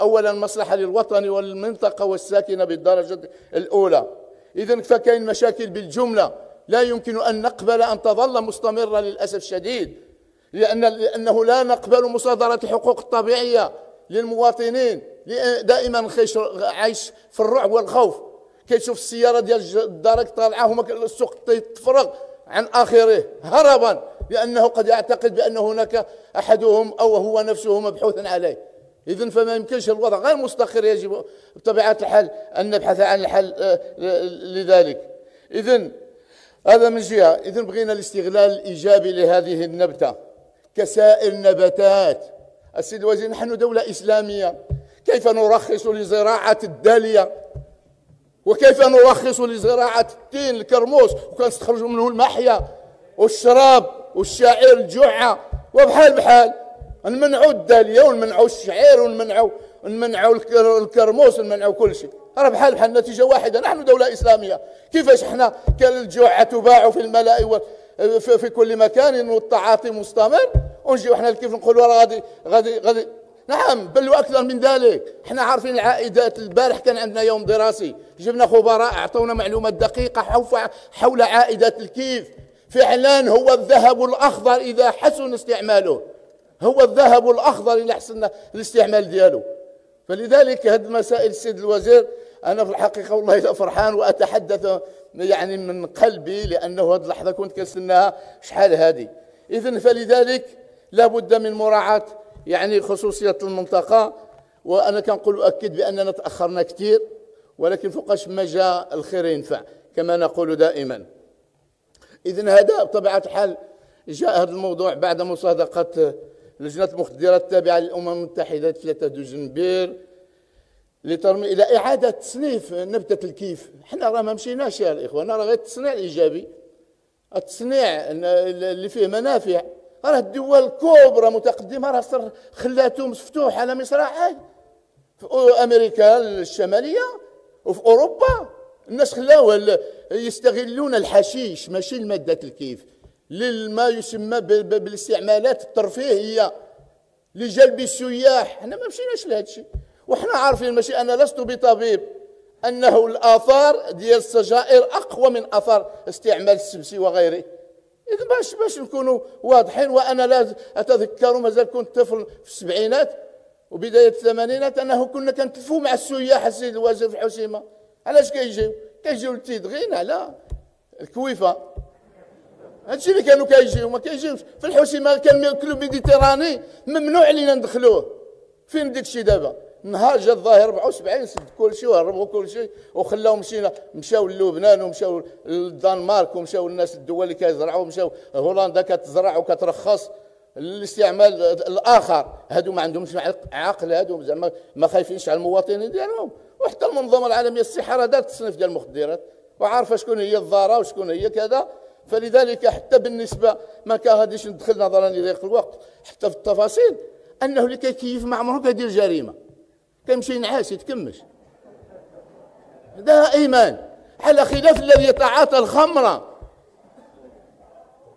أولا مصلحة للوطن والمنطقة والساكنة بالدرجة الأولى. إذن فكاين مشاكل بالجملة لا يمكن أن نقبل أن تظل مستمرة للأسف الشديد، لأنه لا نقبل مصادرة الحقوق الطبيعية للمواطنين. دائما عايش في الرعب والخوف، كيشوف السيارة ديال الدرك طالعة هما السوق تفرغ عن آخره هربا، لأنه قد يعتقد بأن هناك أحدهم أو هو نفسه مبحوث عليه. إذن فما يمكنش، الوضع غير مستقر، يجب بطبيعة الحال أن نبحث عن الحل لذلك. إذن هذا من جهة. إذن بغينا الاستغلال الإيجابي لهذه النبتة كسائر النباتات. السيد الوزير، نحن دولة إسلامية، كيف نرخص لزراعة الدالية؟ وكيف نرخص لزراعة التين الكرموس وكنستخرجوا منه المحيا والشراب والشعير الجعة وبحال بحال؟ نمنعوا الدالية ونمنعوا الشعير ونمنعوا الكرموس ونمنعوا كل شيء، راه بحال بحال، نتيجة واحدة. نحن دولة إسلامية، كيفاش حنا كان الجوعة تباع في الملاء في كل مكان والتعاطي مستمر، ونجيو حنا كيف نقولوا راه غادي نعم، بل واكثر من ذلك. حنا عارفين العائدات. البارح كان عندنا يوم دراسي، جبنا خبراء اعطونا معلومات دقيقه حول عائدات الكيف. فعلا هو الذهب الاخضر اذا حسن استعماله، هو الذهب الاخضر اذا حسن الاستعمال ديالو. فلذلك هذه المسائل السيد الوزير، انا في الحقيقه والله الا فرحان، واتحدث يعني من قلبي، لانه هذه اللحظه كنت كنستناها شحال هذه. اذن فلذلك لابد من مراعاه يعني خصوصية المنطقة. وأنا كنقول أؤكد بأننا تأخرنا كثير، ولكن فوقاش ما جاء الخير ينفع كما نقول دائما. إذن هذا بطبيعة الحال جاء هذا الموضوع بعد مصادقة لجنة المخدرات التابعة للأمم المتحدة 3 دجنبير إلى إعادة تصنيف نبتة الكيف. حنا راه ما مشيناش يا الإخوان، راه غير التصنيع الإيجابي، التصنيع اللي فيه منافع. راه الدول الكبرى متقدمه راه خلاتهم مفتوح على مصراعيه، في امريكا الشماليه وفي اوروبا الناس خلاوها يستغلون الحشيش ماشي الماده الكيف لما يسمى بالاستعمالات الترفيهيه لجلب السياح. حنا ما مشيناش لهذا الشيء، وحنا عارفين ماشي، انا لست بطبيب، انه الاثار ديال السجائر اقوى من اثار استعمال السبسي وغيره. إذن باش نكونوا واضحين، وأنا لا أتذكر، مازال كنت طفل في السبعينات وبداية الثمانينات، أنه كنا كنتلفوا مع السياح السيد الوزير في الحسيمة. علاش كيجيو لتيدغين على الكويفة، هادشي اللي كانوا كيجيو، ما كيجيوش في الحسيمة. كان الكلوب ميديتيراني ممنوع علينا ندخلوه، فين داكشي دابا؟ نهار جا الظاهر 74 سد كلشي وهربوا كلشي وخلاو مشاو للبنان ومشاو للدنمارك ومشاو الناس الدول اللي كيزرعوا، مشاو هولندا كتزرع وكترخص للاستعمال الاخر. هادو ما عندهمش عقل، هادو زعما ما خايفينش على المواطنين ديالهم. وحتى المنظمه العالميه للصحه راه دارت التصنيف ديال المخدرات وعارفه شكون هي الضاره وشكون هي كذا. فلذلك حتى بالنسبه ما كاغاديش ندخل نظرا لضيق الوقت حتى في التفاصيل، انه اللي كيكيف ما عمره كيدير جريمه، كيمشي ينعاش يتكمش دائما، على خلاف الذي يتعاطى الخمره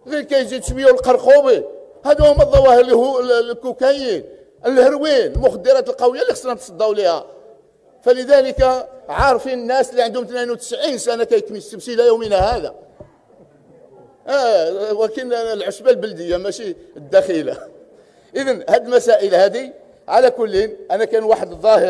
غير كيزيد شويه والقرقوبي. هادو هما الظواهر اللي هو الكوكايين، الهروين، المخدرات القويه اللي خصنا نتصداو ليها. فلذلك عارفين الناس اللي عندهم 92 سنه كيتمشي السبسي الى يومنا هذا. ولكن العشبه البلديه ماشي الداخله. اذن هاد المسائل هذه على كل، انا كان واحد الظاهر